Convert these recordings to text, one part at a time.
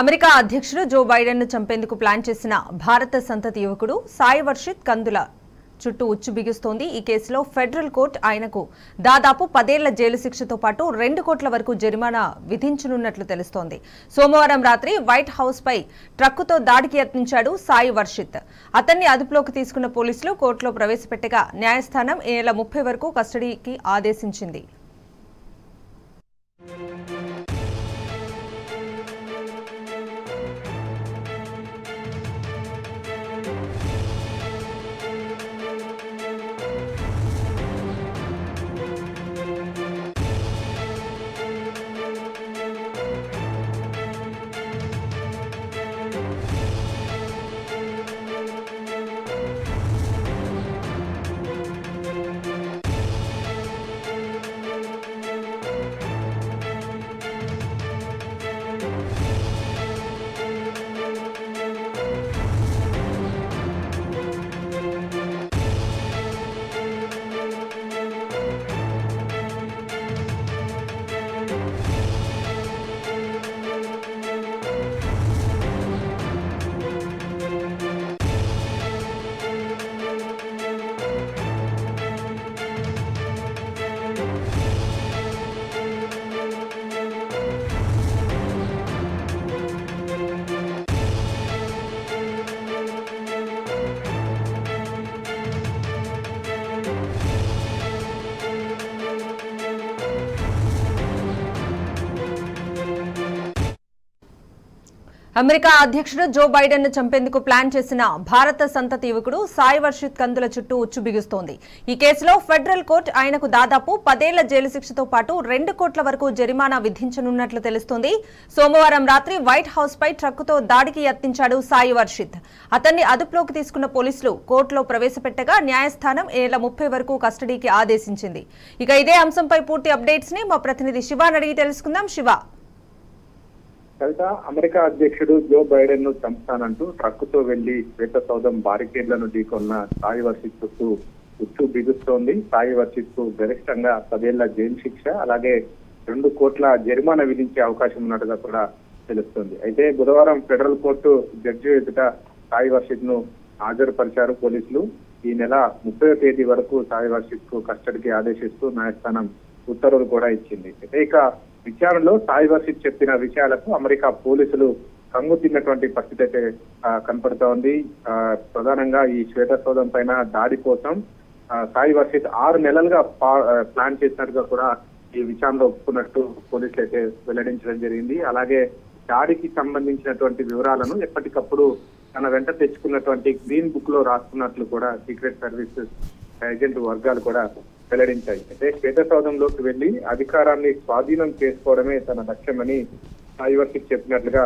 America అధ్యక్షుడు Joe Biden ను చంపేందుకు plan చేసిన భారత సంతతి యువకుడు సాయి వర్షిత్ కందుల చుట్టూ ఉచ్చు బిగుస్తోంది. ఈ కేసులో ఫెడరల్ కోర్టు ఆయనకు దాదాపు 10 ఏళ్ల జైలు శిక్షతో పాటు 2 కోట్ల వరకు జరిమానా విధించనున్నట్లు తెలుస్తోంది. సోమవారం రాత్రి వైట్ హౌస్ పై ట్రక్కుతో దాడికి యత్నించాడు సాయి వర్షిత్. అతన్ని అదుపులోకి తీసుకున్న పోలీసులు కోర్టులో ప్రవేశపెట్టగా న్యాయస్థానం ఈ నెల 30 వరకు కస్టడీకి ఆదేశించింది. అమెరికా అధ్యక్షుడు జో బైడెన్ ను చంపేందుకు ప్లాన్ చేసిన భారత సంతతి యువకుడు సాయి వర్షిత్ కందుల చుట్టూ ఉచ్చు బిగుస్తోంది. ఈ కేసులో ఫెడరల్ కోర్టు ఆయనకు దాదాపు 10 ఏళ్ల జైలు శిక్షతో పాటు 2 కోట్ల వరకు జరిమానా విధించనున్నట్లు తెలుస్తోంది. సోమవారం రాత్రి వైట్ హౌస్ పై ట్రక్కుతో దాడికి యత్నించాడు సాయి వర్షిత్. అతన్ని అదుపులోకి తీసుకున్న పోలీసులు కోర్టులో ప్రవేశపెట్టగా న్యాయస్థానం ఈ నెల 30 వరకు కస్టడీకి ఆదేశించింది. ఇక ఇదే అంశంపై పూర్తి అప్డేట్స్ ని మా ప్రతినిధి శివాని అడిగి తెలుసుకుందాం. శివ, కవిత, అమెరికా అధ్యక్షుడు జో బైడెన్ ను చంపుతానంటూ ట్రక్కుతో వెళ్లి శ్వేత సౌధం బారికేడ్లను ఢీకొన్న సాయి వర్షిత్ చుట్టూ ఉచ్చు బిగుస్తోంది. సాయి వర్షిత్ కు గరిష్టంగా 10 ఏళ్ల జైలు శిక్ష, అలాగే 2 కోట్ల జరిమానా విధించే అవకాశం ఉన్నట్టుగా కూడా తెలుస్తోంది. అయితే బుధవారం ఫెడరల్ కోర్టు జడ్జి ఎదుట సాయి వర్షిత్ ను హాజరుపరిచారు పోలీసులు. ఈ నెల 30వ తేదీ వరకు సాయి వర్షిత్ కు కస్టడీకి ఆదేశిస్తూ న్యాయస్థానం ఉత్తర్వులు కూడా ఇచ్చింది. అయితే ఇక విచారణలో సాయి వర్షిత్ చెప్పిన విషయాలకు అమెరికా పోలీసులు కంగు తిన్నటువంటి పరిస్థితి అయితే కనపడుతా ఉంది. ప్రధానంగా ఈ శ్వేత సౌధం పైన దాడి కోసం సాయి వర్షిత్ 6 నెలలుగా ప్లాన్ చేసినట్టుగా కూడా ఈ విచారణలో ఒప్పుకున్నట్టు పోలీసులు అయితే వెల్లడించడం జరిగింది. అలాగే దాడికి సంబంధించినటువంటి వివరాలను ఎప్పటికప్పుడు తన వెంట తెచ్చుకున్నటువంటి గ్రీన్ బుక్ లో రాసుకున్నట్లు కూడా సీక్రెట్ సర్వీసెస్ ఏజెంట్ వర్గాలు కూడా వెల్లడించాయి. అయితే శ్వేత సౌధంలోకి వెళ్లి అధికారాన్ని స్వాధీనం చేసుకోవడమే తన లక్ష్యమని సాయి వర్షిత్ చెప్పినట్లుగా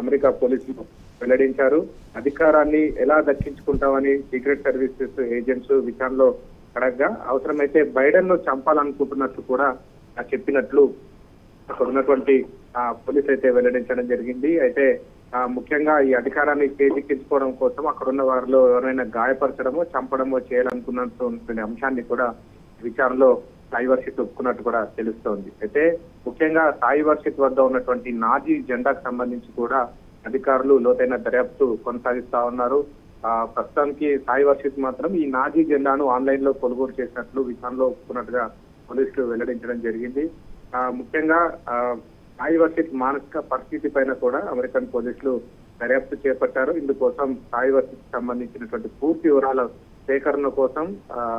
అమెరికా పోలీసులు వెల్లడించారు. అధికారాన్ని ఎలా దక్కించుకుంటామని సీక్రెట్ సర్వీసెస్ ఏజెంట్స్ విచారణలో అడగగా అవసరమైతే బైడెన్ ను చంపాలనుకుంటున్నట్లు కూడా చెప్పినట్లు అక్కడ ఉన్నటువంటి పోలీసు అయితే వెల్లడించడం జరిగింది. అయితే ముఖ్యంగా ఈ అధికారాన్ని చేజిక్కించుకోవడం కోసం అక్కడున్న వారిలో ఎవరైనా గాయపరచడమో చంపడమో చేయాలనుకున్నటువంటి అంశాన్ని కూడా విచారణలో సాయి వర్షిత్ ఒప్పుకున్నట్టు కూడా తెలుస్తోంది. అయితే ముఖ్యంగా సాయి వర్షిత్ వద్ద ఉన్నటువంటి నాజీ జెండాకు సంబంధించి కూడా అధికారులు లోతైన దర్యాప్తు కొనసాగిస్తా ఉన్నారు. ప్రస్తుతానికి సాయి వర్షిత్ మాత్రం ఈ నాజీ జెండాను ఆన్లైన్ లో కొనుగోలు చేసినట్లు విచారణలో ఒప్పుకున్నట్టుగా పోలీసులు వెల్లడించడం జరిగింది. ముఖ్యంగా సాయి వర్షిత్ మానసిక పరిస్థితి పైన కూడా అమెరికన్ పోలీసులు దర్యాప్తు చేపట్టారు. ఇందుకోసం సాయి వర్షిత్ సంబంధించినటువంటి పూర్తి వివరాల సేకరణ కోసం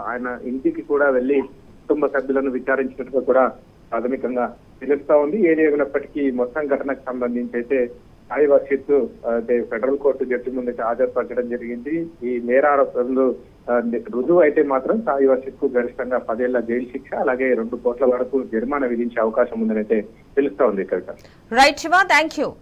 ఆయన ఇంటికి కూడా వెళ్లి కుటుంబ సభ్యులను విచారించినట్టుగా కూడా ప్రాథమికంగా తెలుస్తా ఉంది. ఏదేమైనప్పటికీ మొత్తం ఘటనకు సంబంధించి అయితే Sai Varshith federal court judge ముందు హాజరుపరచడం జరిగింది. ఈ నేరారోపణలు రుజువు అయితే మాత్రం సాయి వర్షిత్ కు గరిష్టంగా 10 ఏళ్ల జైలు శిక్ష, అలాగే 2 కోట్ల వరకు జరిమానా విధించే అవకాశం ఉందని అయితే తెలుస్తా ఉంది. Kavitha. Right Shiva, thank you.